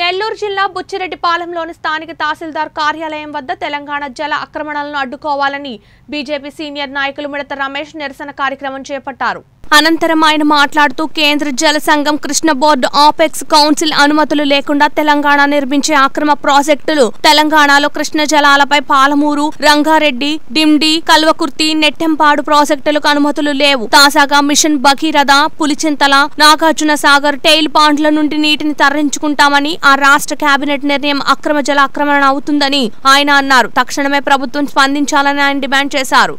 నెల్లూరు జిల్లా బుచ్చిరెడ్డిపాలెంలోని స్థానిక తహసీల్దార్ కార్యాలయం వద్ద తెలంగాణ జల ఆక్రమణలను అడ్డుకోవాలని బీజేపీ సీనియర్ నాయకులు మిడత రమేష్ నిరసన కార్యక్రమం చేపట్టారు. అనంతరం ఆయన మాట్లాడుతూ కేంద్ర జల సంఘం కృష్ణ బోర్డు ఆపెక్స్ కౌన్సిల్ అనుమతులు లేకుండా తెలంగాణ నిర్మించే ఆక్రమ ప్రాజెక్టులు తెలంగాణలో కృష్ణ జలాలపై పాలమూరు రంగారెడ్డి డిమ్డి కల్వకుర్తి నెట్టెంపాడు ప్రాజెక్టులకు అనుమతులు లేవు. తాజాగా మిషన్ భగీరథ పులిచింతల నాగార్జున సాగర్ టైల్ పాండ్ల నుండి నీటిని తరలించుకుంటామని ఆ రాష్ట్ర కేబినెట్ నిర్ణయం అక్రమ జల ఆక్రమణ అవుతుందని ఆయన అన్నారు. తక్షణమే ప్రభుత్వం స్పందించాలని ఆయన డిమాండ్ చేశారు.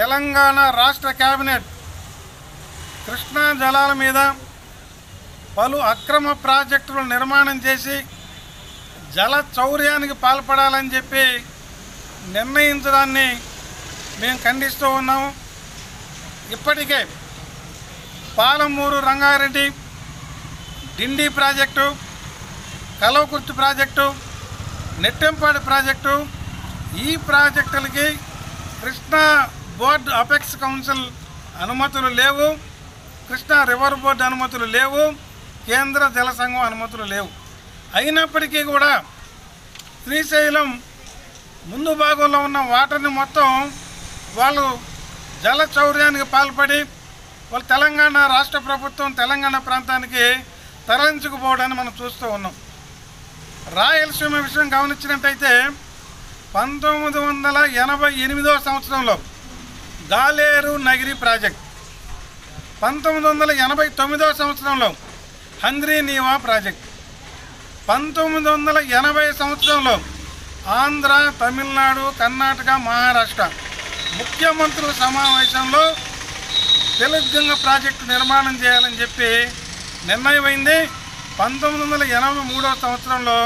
తెలంగాణ రాష్ట్ర కేబినెట్ కృష్ణా జలాల మీద పలు అక్రమ ప్రాజెక్టులు నిర్మాణం చేసి జల చౌర్యానికి పాల్పడాలని చెప్పి నిర్ణయించడాన్ని మేము ఖండిస్తూ ఉన్నాము. ఇప్పటికే Palamuru Rangareddy Dindi project, Kalwakurthy project, Nettempadu project, ఈ ప్రాజెక్టులకి కృష్ణా బోర్డు అపెక్స్ కౌన్సిల్ అనుమతులు లేవు, కృష్ణా రివర్ బోర్డు అనుమతులు లేవు, కేంద్ర జల సంఘం అనుమతులు లేవు. అయినప్పటికీ కూడా శ్రీశైలం ముందు భాగంలో ఉన్న వాటర్ని మొత్తం వాళ్ళు జల చౌర్యానికి పాల్పడి వాళ్ళు తెలంగాణ రాష్ట్ర ప్రభుత్వం తెలంగాణ ప్రాంతానికి తరలించుకుపోవడాన్ని మనం చూస్తూ ఉన్నాం. రాయలసీమ విషయం గమనించినట్టయితే 1988వ సంవత్సరంలో గాలేరు నగిరి ప్రాజెక్ట్, 1989వ సంవత్సరంలో హంద్రీ నీవా ప్రాజెక్ట్, 1980 సంవత్సరంలో ఆంధ్ర, తమిళనాడు, కర్ణాటక, మహారాష్ట్ర ముఖ్యమంత్రుల సమావేశంలో తెలుగు గంగ ప్రాజెక్టు నిర్మాణం చేయాలని చెప్పి నిర్ణయమైంది. 1983వ సంవత్సరంలో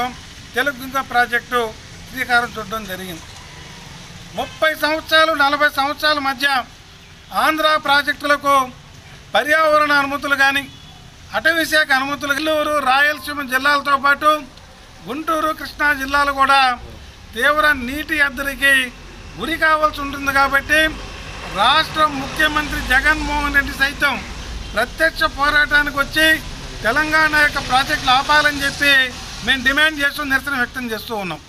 తెలుగు గంగ ప్రాజెక్టు శ్రీకారం చుట్టడం జరిగింది. 30 సంవత్సరాలు 40 సంవత్సరాల మధ్య ఆంధ్ర ప్రాజెక్టులకు పర్యావరణ అనుమతులు కానీ, అటవీశాఖ అనుమతులు, నెల్లూరు రాయలసీమ జిల్లాలతో పాటు గుంటూరు కృష్ణా జిల్లాలు కూడా తీవ్ర నీటి ఎద్దరికి గురి కావాల్సి ఉంటుంది. కాబట్టి రాష్ట్ర ముఖ్యమంత్రి జగన్ మోహన్ రెడ్డి సైతం ప్రత్యక్ష పోరాటానికి వచ్చి తెలంగాణ యొక్క ప్రాజెక్టులు ఆపాలని చెప్పి మేము డిమాండ్ చేస్తూ నిరసన వ్యక్తం చేస్తూ ఉన్నాం.